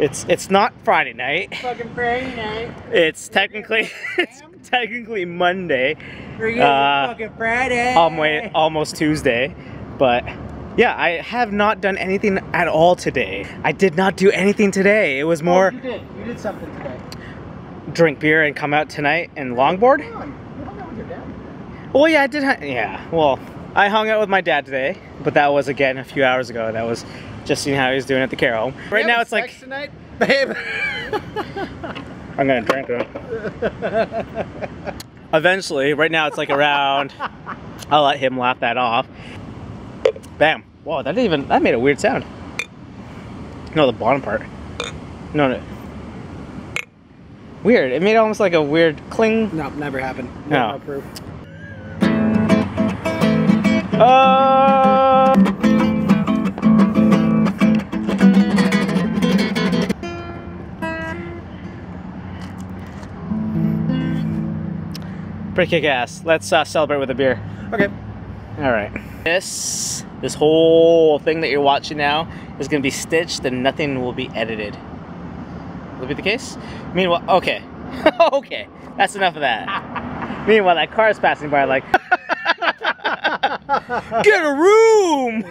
It's not Friday night. It's fucking Friday night. It's technically it's Monday. We're fucking Friday. Almost Tuesday, but yeah, I have not done anything at all today. I did not do anything today. It was more. Oh, you did. You did something today. Drink beer and come out tonight and longboard. You hung out with your dad. Well, yeah, I did. Yeah, well, I hung out with my dad today, but that was again a few hours ago. That was. Just seeing how he's doing at the care home. Right now it's like tonight, babe. I'm gonna drink him. Eventually, right now it's like around. I'll let him laugh that off. Bam! Whoa, that made a weird sound. No, the bottom part. No. Weird. It made almost like a weird cling. No, never happened. No proof. Pretty kick-ass. Let's celebrate with a beer. Okay. All right. This whole thing that you're watching now is gonna be stitched and nothing will be edited. Will that be the case? Meanwhile, okay. Okay, that's enough of that. Meanwhile, that car is passing by like, get a room!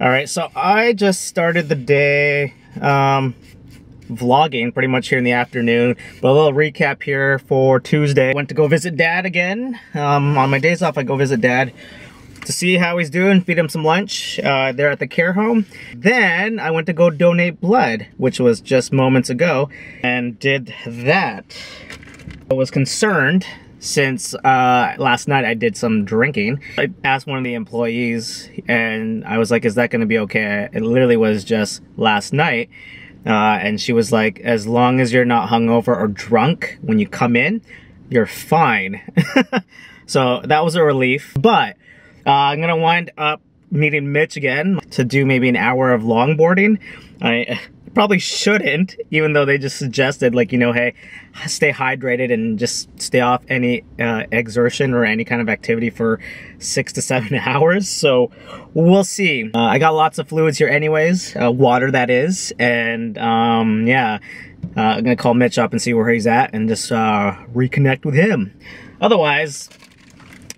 Alright, so I just started the day vlogging pretty much here in the afternoon, but a little recap here for Tuesday. Went to go visit Dad again. On my days off I go visit Dad to see how he's doing, feed him some lunch there at the care home. Then I went to go donate blood, which was just moments ago, and did that. I was concerned since last night I did some drinking. I asked one of the employees and I was like, is that gonna be okay? It literally was just last night. And she was like, as long as you're not hungover or drunk when you come in, you're fine. So that was a relief. But I'm gonna wind up meeting Mitch again to do maybe an hour of longboarding. I probably shouldn't, even though they just suggested, like, you know, hey, stay hydrated and just stay off any exertion or any kind of activity for 6 to 7 hours. So we'll see. I got lots of fluids here anyways, water that is, and yeah, I'm gonna call Mitch up and see where he's at and just reconnect with him. Otherwise,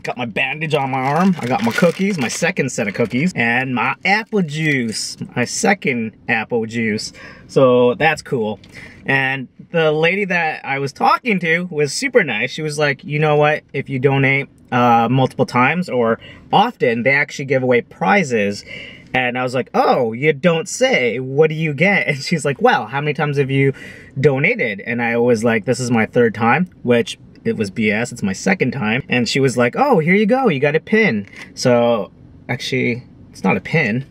got my bandage on my arm. I got my cookies, my second set of cookies, and my apple juice, my second apple juice. So that's cool. And the lady that I was talking to was super nice. She was like, you know what? If you donate multiple times or often, they actually give away prizes. And I was like, oh, you don't say, what do you get? And she's like, well, how many times have you donated? And I was like, this is my third time, which it was BS, it's my second time. And she was like, oh, here you go, you got a pin. So, actually, it's not a pin.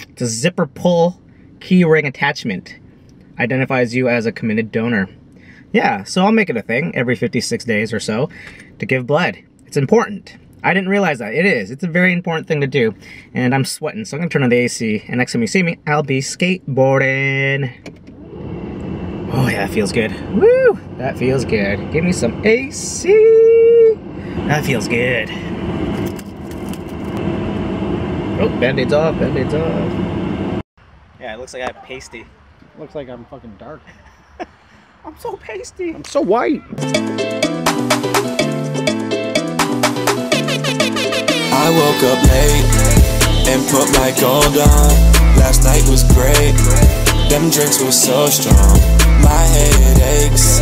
It's a zipper pull key ring attachment. Identifies you as a committed donor. Yeah, so I'll make it a thing every 56 days or so to give blood. It's important. I didn't realize that. It is. It's a very important thing to do. And I'm sweating, so I'm gonna turn on the AC. And next time you see me, I'll be skateboarding. Oh yeah, that feels good. Woo! That feels good. Give me some AC. That feels good. Oh, band-aids off, band-aids off. Yeah, it looks like I'm pasty. Looks like I'm fucking dark. I'm so pasty. I'm so white. I woke up late and put my gold on. Last night was great. Them drinks were so strong, my head aches,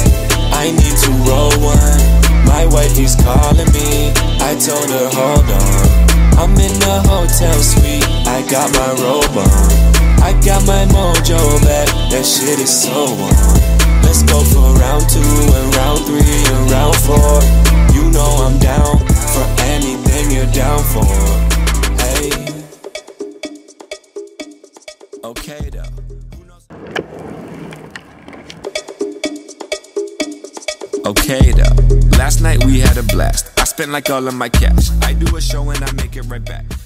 I need to roll one. My wife is calling me, I told her hold on. I'm in the hotel suite, I got my robe on. I got my mojo back, that shit is so on. Let's go for a round. round 2 and round 3 and round 4. You know I'm down for anything you're down for. Hey. Okay though. Who knows? Okay though. Last night we had a blast. I spent like all of my cash. I do a show and I make it right back.